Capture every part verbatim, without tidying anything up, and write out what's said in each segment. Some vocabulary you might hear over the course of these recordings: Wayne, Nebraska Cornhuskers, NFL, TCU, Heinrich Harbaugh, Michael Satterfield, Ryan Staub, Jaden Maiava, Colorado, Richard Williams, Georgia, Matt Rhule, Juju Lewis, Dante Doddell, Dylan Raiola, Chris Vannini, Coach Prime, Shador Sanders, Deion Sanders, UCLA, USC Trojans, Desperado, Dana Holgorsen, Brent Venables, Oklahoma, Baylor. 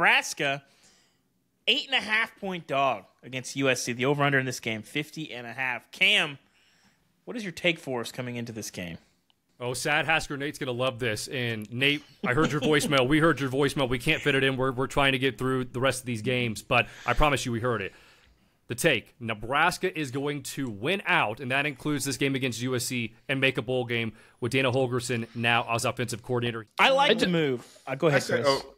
Nebraska, eight and a half point dog against U S C. The over under in this game, fifty and a half. Cam, what is your take for us coming into this game? Oh, Sad Hasker Nate's going to love this. And Nate, I heard your voicemail. We heard your voicemail. We can't fit it in. We're, we're trying to get through the rest of these games, but I promise you we heard it. The take, Nebraska is going to win out, and that includes this game against U S C, and make a bowl game with Dana Holgorsen now as offensive coordinator. I like I just, the move. Uh, go ahead, said, Chris. Oh.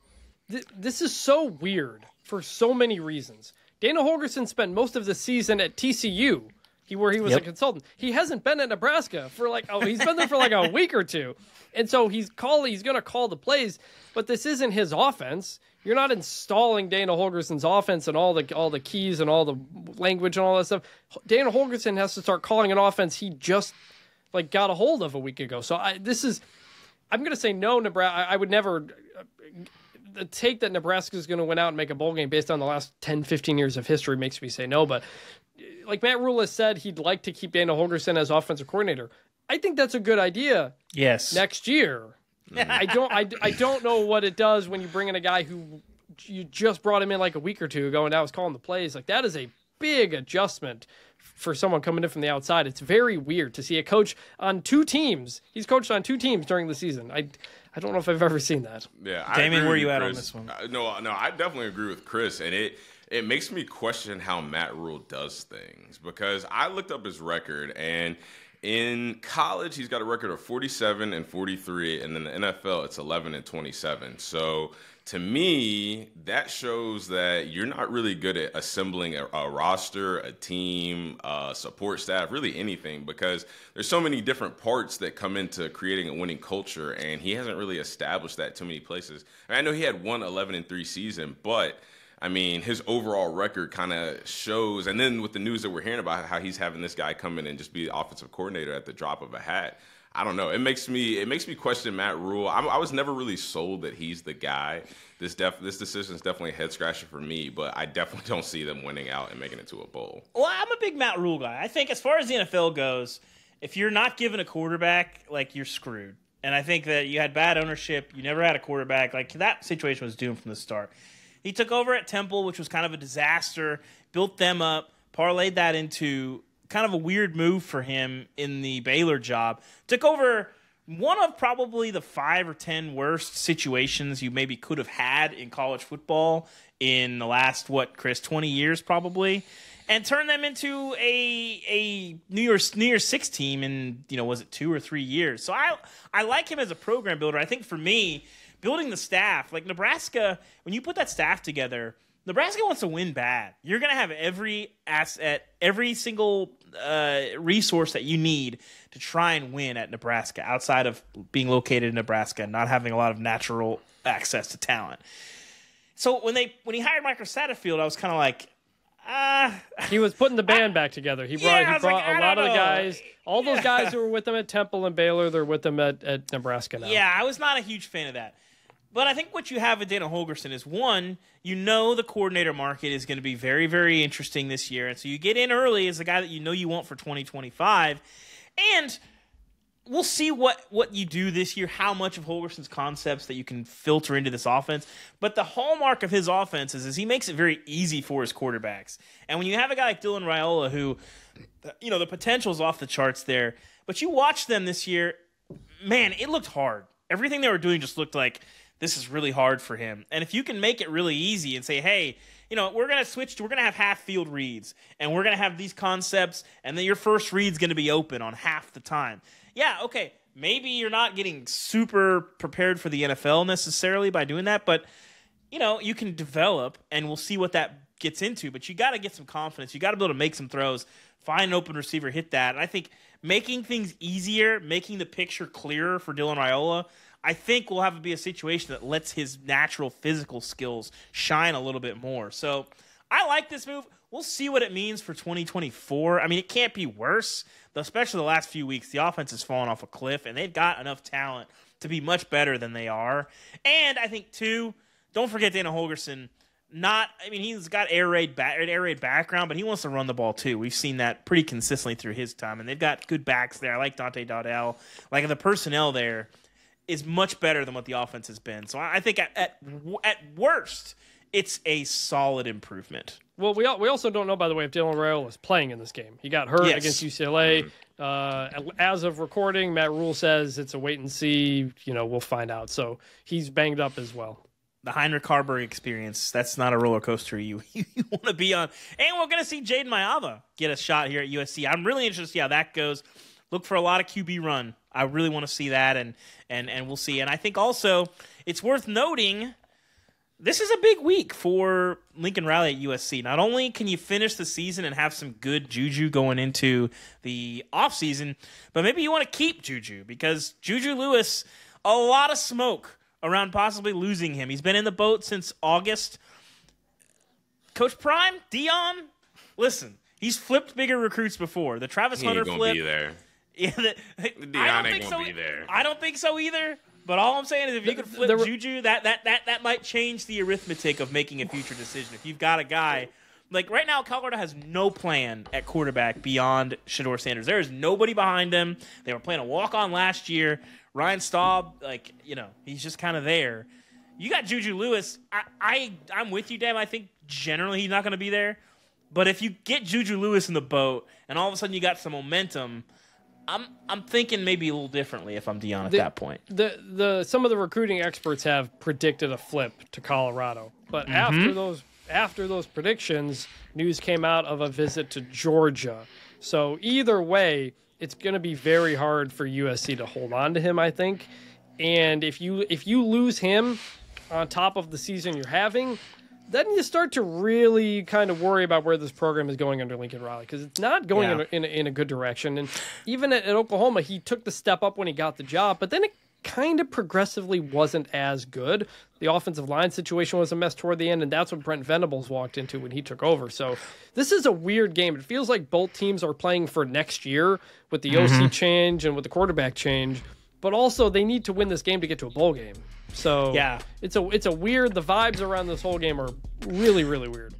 Th this is so weird for so many reasons. Dana Holgorsen spent most of the season at T C U, he, where he was yep. a consultant. He hasn't been at Nebraska for like, oh, he's been there for like a week or two. And so he's call, he's going to call the plays, but this isn't his offense. You're not installing Dana Holgorsen's offense and all the all the keys and all the language and all that stuff. Dana Holgorsen has to start calling an offense he just like got a hold of a week ago. So I, this is, I'm going to say no, Nebraska. I would never uh, the take that Nebraska is going to win out and make a bowl game based on the last ten, fifteen years of history makes me say no. But like Matt Rhule has said, he'd like to keep Dana Holgorsen as offensive coordinator. I think that's a good idea. Yes, next year. I don't I, I don't know what it does when you bring in a guy who you just brought him in like a week or two ago and now is calling the plays. Like, that is a big adjustment for someone coming in from the outside. It's very weird to see a coach on two teams. He's coached on two teams during the season. I I don't know if I've ever seen that. Yeah, I Damon, where are you at on this one? Uh, no, no, I definitely agree with Chris, and it it makes me question how Matt Rhule does things, because I looked up his record, and in college, he's got a record of forty-seven and forty-three, and in the N F L, it's eleven and twenty-seven. So to me, that shows that you're not really good at assembling a, a roster, a team, uh, support staff, really anything, because there's so many different parts that come into creating a winning culture, and he hasn't really established that too many places. I mean, I know he had one eleven and three season, but I mean, his overall record kind of shows, and then with the news that we're hearing about how he's having this guy come in and just be the offensive coordinator at the drop of a hat, I don't know. It makes me it makes me question Matt Rhule. I'm, I was never really sold that he's the guy. This def this decision is definitely a head scratcher for me, but I definitely don't see them winning out and making it to a bowl. Well, I'm a big Matt Rhule guy. I think as far as the N F L goes, if you're not given a quarterback, like, you're screwed. And I think that you had bad ownership. You never had a quarterback. Like, that situation was doomed from the start. He took over at Temple, which was kind of a disaster, built them up, parlayed that into kind of a weird move for him in the Baylor job. Took over one of probably the five or ten worst situations you maybe could have had in college football in the last, what, Chris, twenty years probably, and turned them into a a New Year's, New Year's Six team in, you know, was it two or three years? So I I like him as a program builder. I think for me, building the staff, like Nebraska, when you put that staff together, Nebraska wants to win bad. You're going to have every asset, every single uh, resource that you need to try and win at Nebraska, outside of being located in Nebraska and not having a lot of natural access to talent. So when they when he hired Michael Satterfield, I was kind of like, ah. Uh, he was putting the band I, back together. He brought, yeah, he brought like, a lot know. of the guys. All yeah. those guys who were with him at Temple and Baylor, they're with him at, at Nebraska now. Yeah, I was not a huge fan of that. But I think what you have with Dana Holgorsen is, one, you know the coordinator market is going to be very, very interesting this year. And so you get in early as the guy that you know you want for twenty twenty-five. And we'll see what, what you do this year, how much of Holgorsen's concepts that you can filter into this offense. But the hallmark of his offense is, is he makes it very easy for his quarterbacks. And when you have a guy like Dylan Raiola who, you know, the potential is off the charts there. But you watch them this year, man, it looked hard. Everything they were doing just looked like, this is really hard for him. And if you can make it really easy and say, hey, you know, we're going to switch to, we're going to have half field reads, and we're going to have these concepts, and then your first read's going to be open on half the time. Yeah, okay, maybe you're not getting super prepared for the N F L necessarily by doing that, but, you know, you can develop, and we'll see what that gets into. But you got to get some confidence. You got to be able to make some throws, find an open receiver, hit that. And I think making things easier, making the picture clearer for Dylan Raiola, I think we'll have to be a situation that lets his natural physical skills shine a little bit more. So I like this move. We'll see what it means for twenty twenty-four. I mean, it can't be worse, especially the last few weeks. The offense has fallen off a cliff, and they've got enough talent to be much better than they are. And I think, too, don't forget Dana Holgorsen. Not, I mean, he's got air raid ba air raid background, but he wants to run the ball too. We've seen that pretty consistently through his time, and they've got good backs there. I like Dante Doddell. Like, the personnel there is much better than what the offense has been. So I think at, at, at worst, it's a solid improvement. Well, we we also don't know, by the way, if Dylan Raiola is playing in this game. He got hurt yes. against U C L A. Mm-hmm. Uh, as of recording, Matt Rhule says it's a wait and see. You know, we'll find out. So he's banged up as well. The Heinrich Harbaugh experience, that's not a roller coaster you, you want to be on. And we're going to see Jaden Maiava get a shot here at U S C. I'm really interested to see how that goes. Look for a lot of Q B run. I really want to see that, and and and we'll see. And I think also it's worth noting this is a big week for Lincoln Riley at U S C. Not only can you finish the season and have some good juju going into the offseason, but maybe you want to keep Juju, because Juju Lewis, a lot of smoke around possibly losing him. He's been in the boat since August. Coach Prime, Deion, listen, he's flipped bigger recruits before. The Travis he Hunter flip. He ain't gonna be there. Yeah, the, Deion I don't ain't gonna so, be there. I don't think so either. But all I'm saying is, if you could flip the, the, Juju, that, that that that might change the arithmetic of making a future decision. If you've got a guy, like right now, Colorado has no plan at quarterback beyond Shador Sanders. There is nobody behind them. They were playing a walk-on last year. Ryan Staub, like, you know, he's just kind of there. You got Juju Lewis. I, I, I'm with you, Dave. I think generally he's not going to be there. But if you get Juju Lewis in the boat and all of a sudden you got some momentum, I'm I'm thinking maybe a little differently if I'm Deion at the, that point. The the Some of the recruiting experts have predicted a flip to Colorado. But mm-hmm. after those after those predictions, news came out of a visit to Georgia. So either way, it's going to be very hard for U S C to hold on to him, I think. And if you if you lose him on top of the season you're having, then you start to really kind of worry about where this program is going under Lincoln Riley, because it's not going yeah. in, a, in, a, in a good direction. And even at, at Oklahoma, he took the step up when he got the job, but then it kind of progressively wasn't as good. The offensive line situation was a mess toward the end, and that's what Brent Venables walked into when he took over. So this is a weird game. It feels like both teams are playing for next year with the mm-hmm. O C change and with the quarterback change, but also they need to win this game to get to a bowl game. So yeah, it's a it's a weird. The vibes around this whole game are really, really weird.